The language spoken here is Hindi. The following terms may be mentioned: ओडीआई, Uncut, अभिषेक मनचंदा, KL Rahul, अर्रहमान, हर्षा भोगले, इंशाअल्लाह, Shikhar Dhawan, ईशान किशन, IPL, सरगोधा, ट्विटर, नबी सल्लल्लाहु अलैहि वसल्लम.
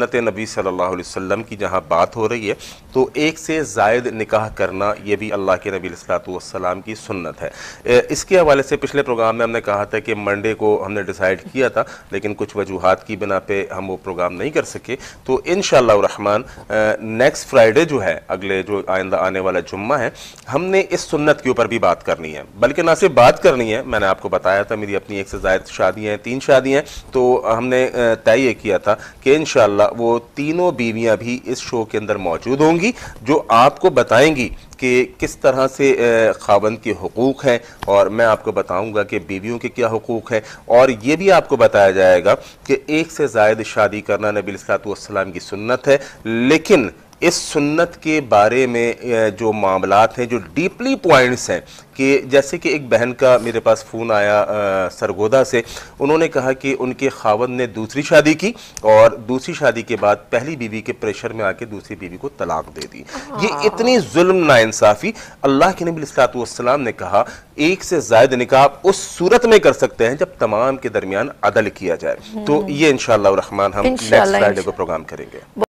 सुन्नत नबी सल्लल्लाहु अलैहि वसल्लम की जहाँ बात हो रही है तो एक से ज़ायद निकाह करना ये भी अल्लाह के नबी अलैहिस्सलातु वस्सलाम की सुन्नत है। इसके हवाले से पिछले प्रोग्राम में हमने कहा था कि मंडे को हमने डिसाइड किया था, लेकिन कुछ वजूहात की बिना पे हम वो प्रोग्राम नहीं कर सके। तो इंशाअल्लाह अर्रहमान नेक्स्ट फ्राइडे जो है, अगले जो आइंदा आने वाला जुम्मा है, हमने इस सुन्नत के ऊपर भी बात करनी है। बल्कि ना सिर्फ बात करनी है, मैंने आपको बताया था मेरी अपनी एक से ज़ायद शादियाँ हैं, 3 शादियाँ, तो हमने तय किया था कि इंशाअल्लाह वो तीनों बीवियां भी इस शो के अंदर मौजूद होंगी जो आपको बताएंगी कि किस तरह से ख़ावंद के हुकूक़ हैं, और मैं आपको बताऊंगा कि बीवियों के क्या हुकूक़ हैं, और ये भी आपको बताया जाएगा कि एक से ज़ायद शादी करना नबी सल्लल्लाहु अलैहि वसल्लम की सुन्नत है। लेकिन इस सुन्नत के बारे में जो मामलात हैं, जो डीपली पॉइंट्स हैं, कि जैसे कि एक बहन का मेरे पास फ़ोन आया सरगोधा से, उन्होंने कहा कि उनके खावंद ने दूसरी शादी की और दूसरी शादी के बाद पहली बीवी के प्रेशर में आके दूसरी बीवी को तलाक दे दी। ये इतनी जुल्म नाइंसाफ़ी। अल्लाह के नबी सल्लल्लाहु अलैहि वसल्लम ने कहा एक से ज़ायद निकाह उस सूरत में कर सकते हैं जब तमाम के दरमियान अदल किया जाए। तो ये इंशाअल्लाह रहमान हम नेक्स्ट फ्राइडे को प्रोग्राम करेंगे।